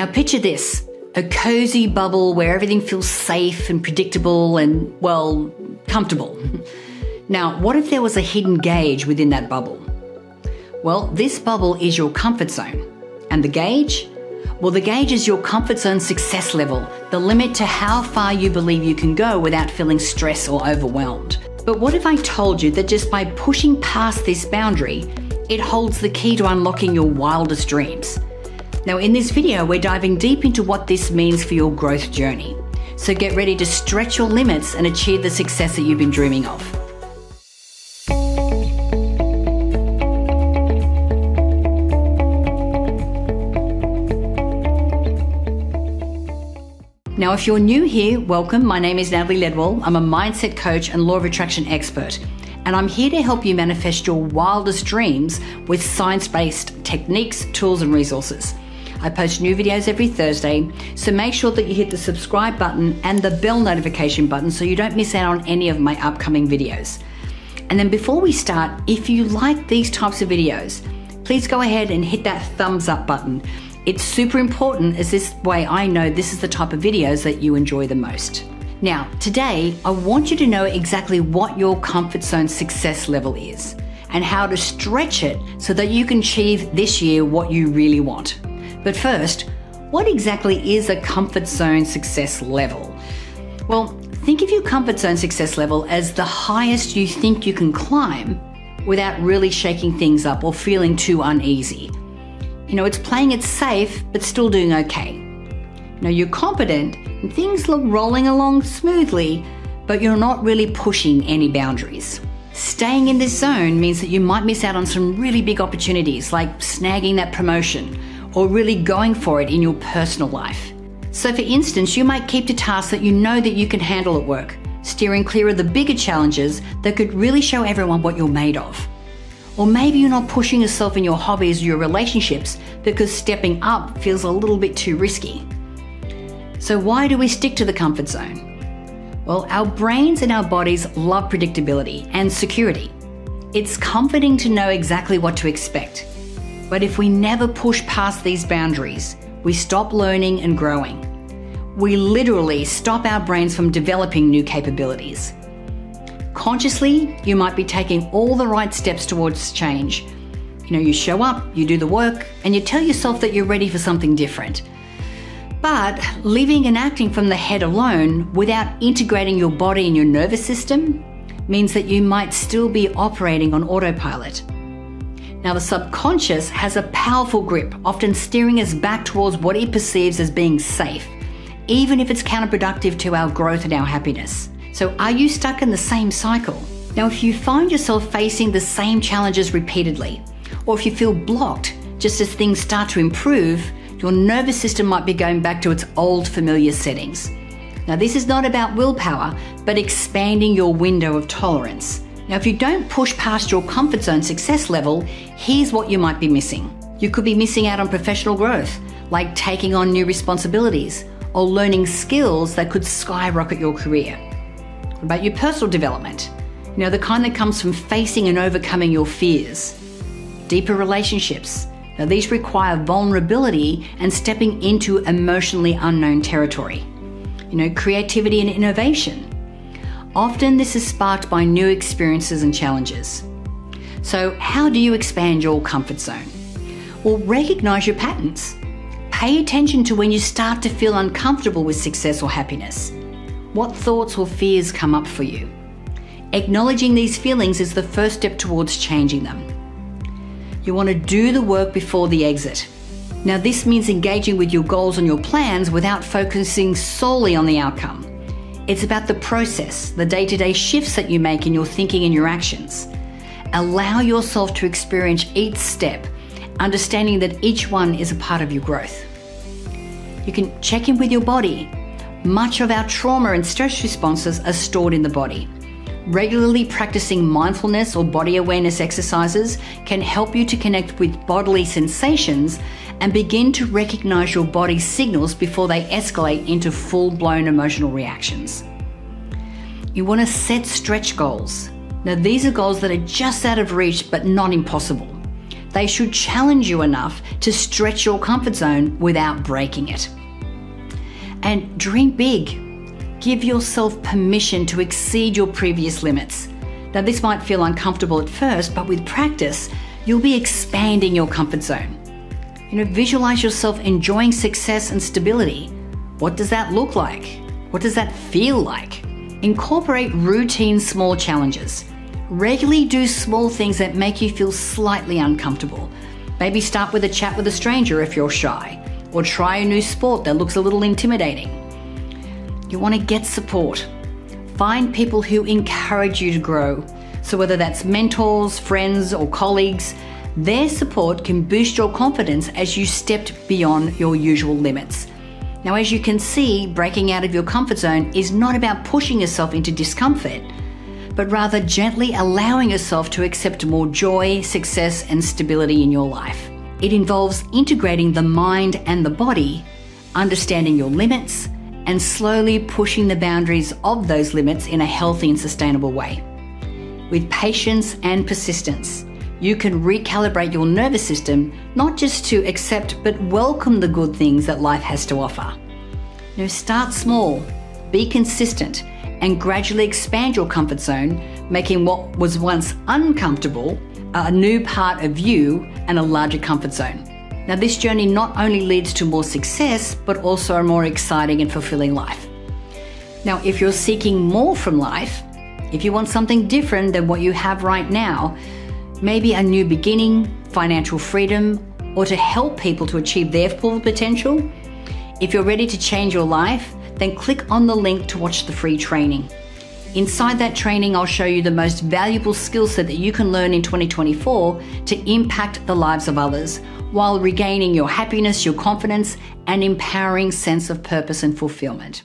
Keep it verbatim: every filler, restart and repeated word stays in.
Now picture this, a cozy bubble where everything feels safe and predictable and, well, comfortable. Now, what if there was a hidden gauge within that bubble? Well, this bubble is your comfort zone. And the gauge? Well, the gauge is your comfort zone success level, the limit to how far you believe you can go without feeling stressed or overwhelmed. But what if I told you that just by pushing past this boundary, it holds the key to unlocking your wildest dreams? Now, in this video, we're diving deep into what this means for your growth journey. So get ready to stretch your limits and achieve the success that you've been dreaming of. Now, if you're new here, welcome. My name is Natalie Ledwell. I'm a mindset coach and law of attraction expert, and I'm here to help you manifest your wildest dreams with science-based techniques, tools, and resources. I post new videos every Thursday, so make sure that you hit the subscribe button and the bell notification button so you don't miss out on any of my upcoming videos. And then before we start, if you like these types of videos, please go ahead and hit that thumbs up button. It's super important, as this way I know this is the type of videos that you enjoy the most. Now, today, I want you to know exactly what your comfort zone success level is and how to stretch it so that you can achieve this year what you really want. But first, what exactly is a comfort zone success level? Well, think of your comfort zone success level as the highest you think you can climb without really shaking things up or feeling too uneasy. You know, it's playing it safe, but still doing okay. Now, you're competent and things look rolling along smoothly, but you're not really pushing any boundaries. Staying in this zone means that you might miss out on some really big opportunities, like snagging that promotion or really going for it in your personal life. So for instance, you might keep to tasks that you know that you can handle at work, steering clear of the bigger challenges that could really show everyone what you're made of. Or maybe you're not pushing yourself in your hobbies or your relationships because stepping up feels a little bit too risky. So why do we stick to the comfort zone? Well, our brains and our bodies love predictability and security. It's comforting to know exactly what to expect. But if we never push past these boundaries, we stop learning and growing. We literally stop our brains from developing new capabilities. Consciously, you might be taking all the right steps towards change. You know, you show up, you do the work, and you tell yourself that you're ready for something different. But living and acting from the head alone without integrating your body and your nervous system means that you might still be operating on autopilot. Now, the subconscious has a powerful grip, often steering us back towards what it perceives as being safe, even if it's counterproductive to our growth and our happiness. So are you stuck in the same cycle? Now, if you find yourself facing the same challenges repeatedly, or if you feel blocked just as things start to improve, your nervous system might be going back to its old familiar settings. Now, this is not about willpower, but expanding your window of tolerance. Now, if you don't push past your comfort zone success level, here's what you might be missing. You could be missing out on professional growth, like taking on new responsibilities, or learning skills that could skyrocket your career. About your personal development, you know, the kind that comes from facing and overcoming your fears. Deeper relationships, now these require vulnerability and stepping into emotionally unknown territory. You know, creativity and innovation. Often this is sparked by new experiences and challenges. So how do you expand your comfort zone? Well, recognize your patterns. Pay attention to when you start to feel uncomfortable with success or happiness. What thoughts or fears come up for you? Acknowledging these feelings is the first step towards changing them. You want to do the work before the exit. Now, this means engaging with your goals and your plans without focusing solely on the outcome. It's about the process, the day-to-day shifts that you make in your thinking and your actions. Allow yourself to experience each step, understanding that each one is a part of your growth. You can check in with your body. Much of our trauma and stress responses are stored in the body. Regularly practicing mindfulness or body awareness exercises can help you to connect with bodily sensations and begin to recognize your body's signals before they escalate into full-blown emotional reactions. You want to set stretch goals. Now, these are goals that are just out of reach but not impossible. They should challenge you enough to stretch your comfort zone without breaking it. And dream big. Give yourself permission to exceed your previous limits. Now, this might feel uncomfortable at first, but with practice, you'll be expanding your comfort zone. You know, visualize yourself enjoying success and stability. What does that look like? What does that feel like? Incorporate routine small challenges. Regularly do small things that make you feel slightly uncomfortable. Maybe start with a chat with a stranger if you're shy, or try a new sport that looks a little intimidating. You want to get support. Find people who encourage you to grow. So whether that's mentors, friends, or colleagues, their support can boost your confidence as you stepped beyond your usual limits. Now, as you can see, breaking out of your comfort zone is not about pushing yourself into discomfort, but rather gently allowing yourself to accept more joy, success, and stability in your life. It involves integrating the mind and the body, understanding your limits, and slowly pushing the boundaries of those limits in a healthy and sustainable way. With patience and persistence, you can recalibrate your nervous system, not just to accept, but welcome the good things that life has to offer. Now, start small, be consistent, and gradually expand your comfort zone, making what was once uncomfortable a new part of you and a larger comfort zone. Now, this journey not only leads to more success, but also a more exciting and fulfilling life. Now, if you're seeking more from life, if you want something different than what you have right now, maybe a new beginning, financial freedom, or to help people to achieve their full potential, if you're ready to change your life, then click on the link to watch the free training. Inside that training, I'll show you the most valuable skill set that you can learn in twenty twenty-four to impact the lives of others while regaining your happiness, your confidence, and empowering sense of purpose and fulfillment.